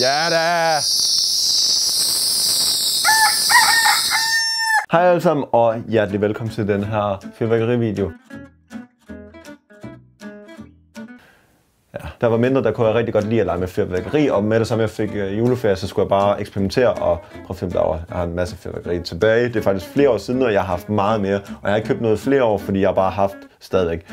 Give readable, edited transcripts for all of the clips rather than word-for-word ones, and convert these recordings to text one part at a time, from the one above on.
Ja da! Hej alle sammen og hjertelig velkommen til den her fyrværkerivideo. Ja, der var mindre, der kunne jeg rigtig godt lide at lege med fyrværkeri, og med det samme jeg fik juleferie, så skulle jeg bare eksperimentere og prøve at finde derovre. Jeg har en masse fyrværkeri tilbage. Det er faktisk flere år siden, og jeg har haft meget mere, og jeg har ikke købt noget flere år, fordi jeg bare har haft stadigvæk.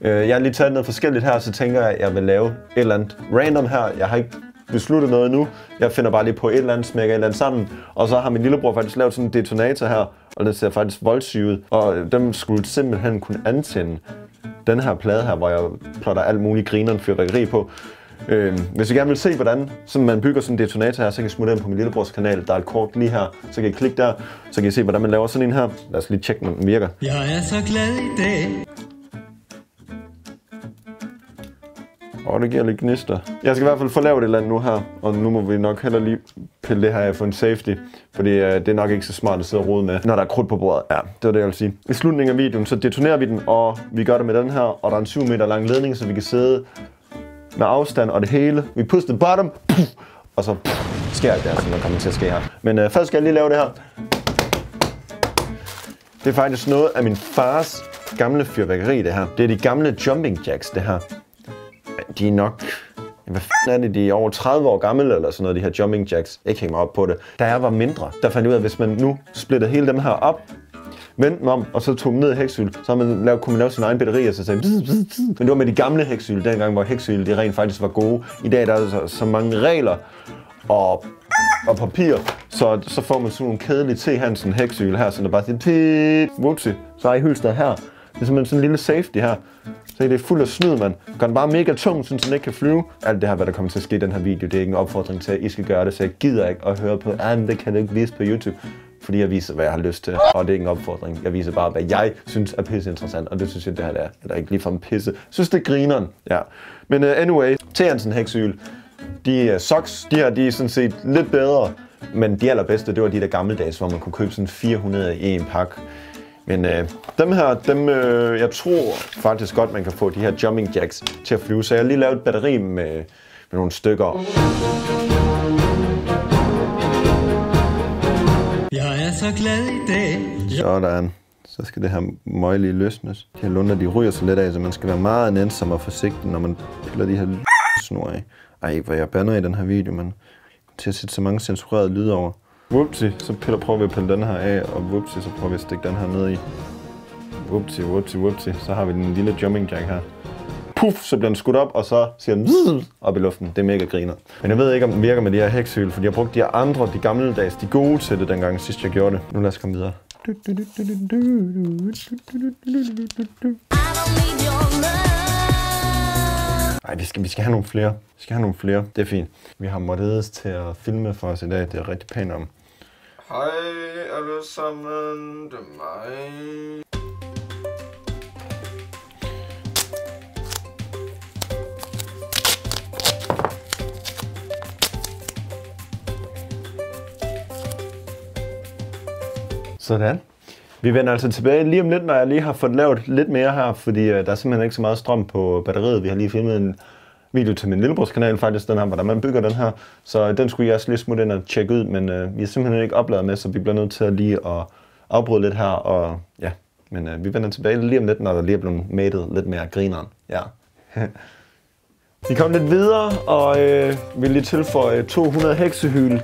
Jeg har lige taget noget forskelligt her, så tænker jeg, at jeg vil lave et eller andet random her. Jeg har ikke besluttet noget endnu. Jeg finder bare lige på et eller andet, smækker et eller andet sammen. Og så har min lillebror faktisk lavet sådan en detonator her, og den ser faktisk voldsyg ud. Og den skulle simpelthen kunne antænde den her plade her, hvor jeg plotter alt muligt grineren fyrværkeri på. Hvis I gerne vil se, hvordan sådan man bygger sådan en detonator her, så kan I smutte ind på min lillebrors kanal. Der er et kort lige her, så kan I klikke der, så kan I se, hvordan man laver sådan en her. Lad os lige tjekke, om den virker. Jeg er så glad i dag. Og det giver lidt gnister. Jeg skal i hvert fald få lavet et eller andet nu her, og nu må vi nok heller lige pille det her af for en safety, fordi det er nok ikke så smart at sidde og rode med, når der er krudt på bordet. Ja, det var det, jeg ville sige. I slutningen af videoen, så detonerer vi den, og vi gør det med den her, og der er en 7 meter lang ledning, så vi kan sidde med afstand og det hele. Vi push the bottom, puff, og så puff, sker det der, som der kommer til at ske her. Men først skal jeg lige lave det her. Det er faktisk noget af min fars gamle fyrværkeri, det her. Det er de gamle jumping jacks, det her. De er nok, hvad fanden er det, de er over 30 år gamle eller sådan noget, de her jumping jacks. Jeg hænger mig op på det. Da jeg var mindre, der fandt jeg ud af, at hvis man nu splittede hele dem her op, vendte dem om, og så tog dem ned i hæksyl, så kunne man lave sin egen batterier, og så sagde bzz, bzz, bzz. Men det var med de gamle hæksyl, dengang hvor hæksyl de rent faktisk var gode. I dag der er der så mange regler og papir, så får man sådan nogle kedelige T. Hansen hæksyl her, så der bare siger pip, whoopsie, så er I hylster her. Det er simpelthen sådan en lille safety her. Så det er fuld af snyd, mand. Gør den bare mega tung, så den ikke kan flyve. Alt det her, hvad der kommer til at ske i den her video, det er ikke en opfordring til, at I skal gøre det, så jeg gider ikke at høre på, men det kan du ikke vise på YouTube. Fordi jeg viser, hvad jeg har lyst til, og det er ikke en opfordring. Jeg viser bare, hvad jeg synes er pisseinteressant, og det synes jeg, det her er. Eller ikke lige fra en pisse. Synes, det grineren. Ja. Men anyway, T. hæksyl, de socks, de her, de er sådan set lidt bedre. Men de allerbedste, det var de der gammeldags, hvor man kunne købe sådan 400 i en pakke. Men dem her, jeg tror faktisk godt, man kan få de her jumping jacks til at flyve. Så jeg har lige lavet et batteri med nogle stykker. Jeg er så glad i dag. Sådan. Så skal det her møg lige løsnes. De her lunder, de ryger så lidt af, så man skal være meget nænsom og forsigtig, når man piller de her snor af. Ej, hvor jeg bander i den her video, man kommer til at sætte så mange censurerede lyder over. Whoopsie, så prøver vi at pille den her af, og whoopsie, så prøver vi at stikke den her ned i. Whoopsie, whoopsie, whoopsie, så har vi den lille jumping jack her. Puff, så bliver den skudt op, og så siger den op i luften. Det er mega griner. Men jeg ved ikke, om den virker med de her hæksyl, fordi jeg brugte de her andre, de gammeldags, de gode til det dengang sidst jeg gjorde det. Nu lad os komme videre. Ej, vi skal have nogle flere. Vi skal have nogle flere. Det er fint. Vi har Mortedes til at filme for os i dag. Det er rigtig pænt om. Hej alle sammen, det er mig. Sådan. Vi vender altså tilbage lige om lidt, når jeg lige har fået lavet lidt mere her, fordi der er simpelthen ikke så meget strøm på batteriet. Vi har lige filmet en video til min lillebrors kanal faktisk, den her, hvordan man bygger den her. Så den skulle jeg også lige smutte ind og tjekke ud, men vi er simpelthen ikke opladet med, så vi bliver nødt til at lige at afbryde lidt her. Og ja, men vi vender tilbage lige om lidt, når der lige er blevet matet lidt mere grineren. Ja. Vi kom lidt videre, og vi vil lige tilføje 200 heksehyl.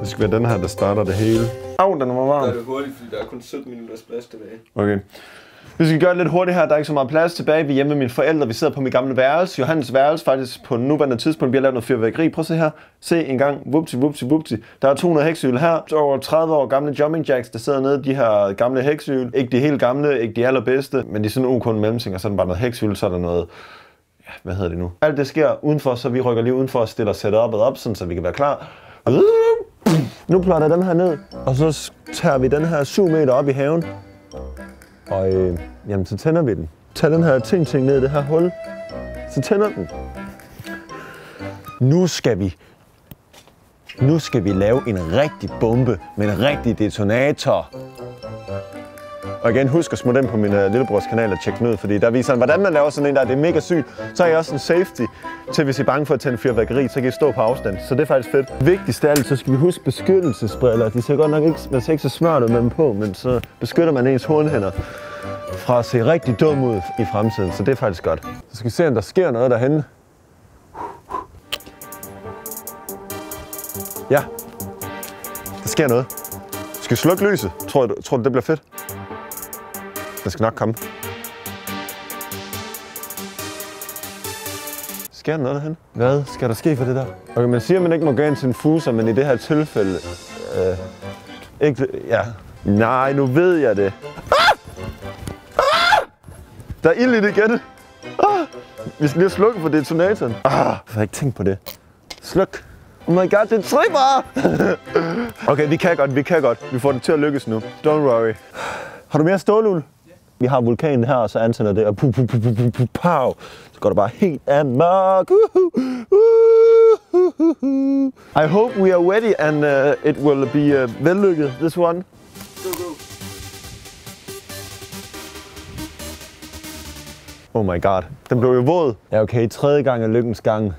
Det skal være den her, der starter det hele. Au, den var varm. Det er hurtigt, fordi der er kun 17 minutters plads tilbage. Okay. Vi skal gøre det lidt hurtigt her. Der er ikke så meget plads tilbage. Vi er hjemme med mine forældre. Vi sidder på mit gamle værelse. Johannes værelse faktisk på nuværende tidspunkt. Vi har lavet noget fyrværkeri. Prøv at se her. Se en gang. Wupti, wupti, wupti. Der er 200 heksehyl her. Over 30 år gamle jumping jacks, der sidder nede. De her gamle heksehyl. Ikke de helt gamle, ikke de allerbedste. Men de er sådan ok mellemting, og sådan bare noget heksehyl, så er der noget... Ja, hvad hedder det nu? Alt det sker udenfor, så vi rykker lige udenfor og stiller setupet op, sådan, så vi kan være klar. Nu plotter den her ned, og så tager vi den her 7 meter op i haven, og jamen, så tænder vi den. Tag den her ting ned i det her hul, så tænder den. Nu skal vi Nu skal vi lave en rigtig bombe med en rigtig detonator. Og igen, husk at smutte ind på min lillebrors kanal og tjekke den ud, fordi der viser han, hvordan man laver sådan en der. Det er mega sygt. Så har jeg også en safety til, hvis I er bange for at tænde fyrværkeri, så kan I stå på afstand. Så det er faktisk fedt. Vigtigst af alt, så skal vi huske beskyttelsesbriller. De ser godt nok ikke, man ser ikke så smørt ud med dem på, men så beskytter man ens hornhænder fra at se rigtig dum ud i fremtiden. Så det er faktisk godt. Så skal vi se, om der sker noget derhenne. Ja, der sker noget. Skal vi slukke lyset? Tror du, det bliver fedt? Den skal nok komme. Sker der noget derhen? Hvad skal der ske for det der? Okay, man siger, at man ikke må gøre en infuser, men i det her tilfælde... ikke... Ja. Nej, nu ved jeg det. Ah! Ah! Der er ild i det igen. Ah! Vi skal lige slukke for detonatoren. Ah, jeg har ikke tænkt på det. Sluk. Oh my god, det tripper! Okay, vi kan godt. Vi får det til at lykkes nu. Don't worry. Har du mere stålul? Vi har vulkanen her, og så antænder det, og pow, så går det bare helt amok. I hope we are ready, and it will be vellykket, this one. Go. Oh my god, den blev jo våd. Ja, okay, tredje gang er lykkens gang.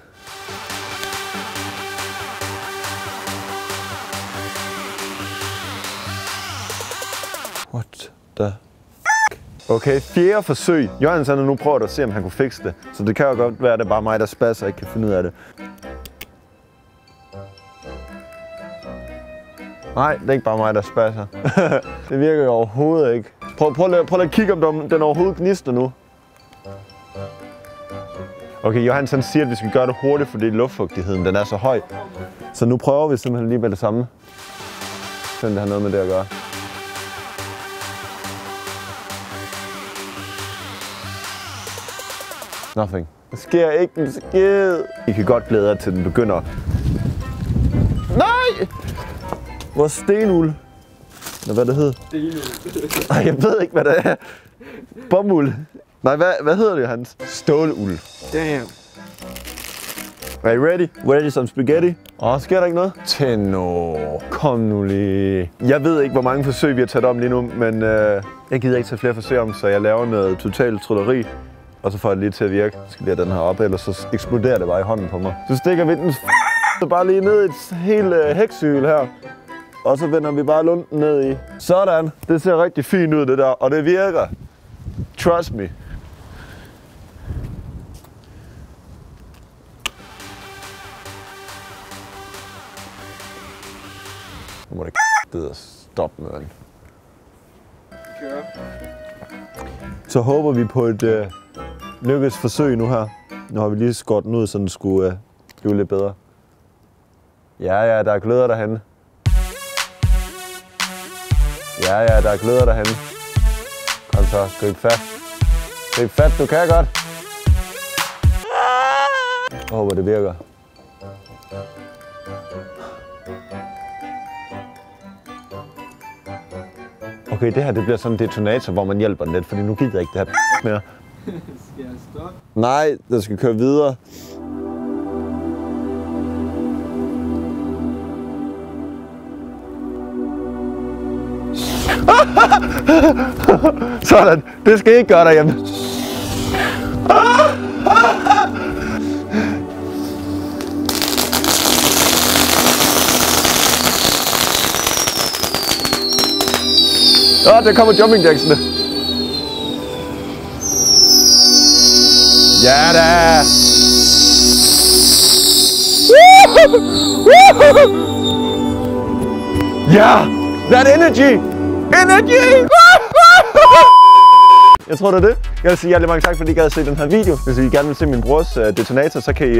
What the... Okay, fjerde forsøg. Johannes har nu prøvet at se, om han kunne fikse det. Så det kan jo godt være, at det er bare mig, der spasser og ikke kan finde ud af det. Nej, det er ikke bare mig, der spasser. Det virker jo overhovedet ikke. Prøv at kigge, om den overhovedet gnister nu. Okay, Johannes han siger, at vi skal gøre det hurtigt, fordi luftfugtigheden den er så høj. Så nu prøver vi simpelthen lige med det samme. Sådan det har noget med det at gøre. Nothing. Der sker ikke en skid. I kan godt glæde jer til, den begynder. Nej! Vores stenul. Nå, hvad det hed? Stenul. Nej, jeg ved ikke, hvad det er. Bomuld. Nej, hvad hedder det, Hans? Stålul. Damn. Are you ready? Ready som spaghetti? Åh, sker der ikke noget? Tenno. Kom nu lige. Jeg ved ikke, hvor mange forsøg vi har taget om lige nu, men jeg gider ikke tage flere forsøg om, så jeg laver noget totalt trylleri. Og så får jeg lige til at virke. Så skal jeg den her op, eller så eksploderer det bare i hånden på mig. Så stikker vi den så bare lige ned i et helt heksehyl her. Og så vender vi bare lunden ned i. Sådan. Det ser rigtig fint ud, det der. Og det virker. Trust me. Nu må det ikke stoppe med den. Så håber vi på et... lykkes forsøg nu her. Nu har vi lige skåret den ud, så den skulle blive lidt bedre. Ja, der er gløder derhenne. Ja, der er gløder derhenne. Kom så, grib fat. Grib fat, du kan godt. Jeg håber, det virker. Okay, det her det bliver sådan en detonator, hvor man hjælper den lidt, fordi nu gider jeg ikke det her mere. Skal jeg stoppe? Nej, den skal køre videre. Sådan, det skal I ikke gøre derhjemme. Der kommer jumping jacksene. Ja da! Ja! That energy! Energy! Jeg tror, det er det. Jeg vil sige hjertelig mange tak, fordi I gad at se den her video. Hvis I gerne vil se min brors detonator, så kan I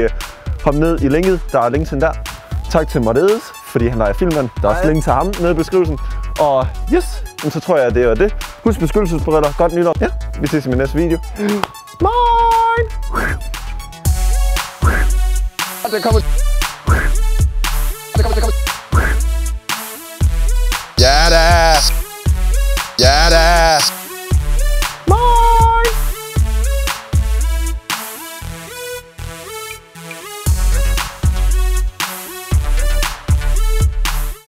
hoppe ned i linket. Der er link til den der. Tak til Morten, fordi han var i filmen. Der er også link til ham nede i beskrivelsen. Og yes, så tror jeg, det var det. Husk beskyttelsesbriller. Godt nytår. Ja, vi ses i min næste video. Mine! Der kommer...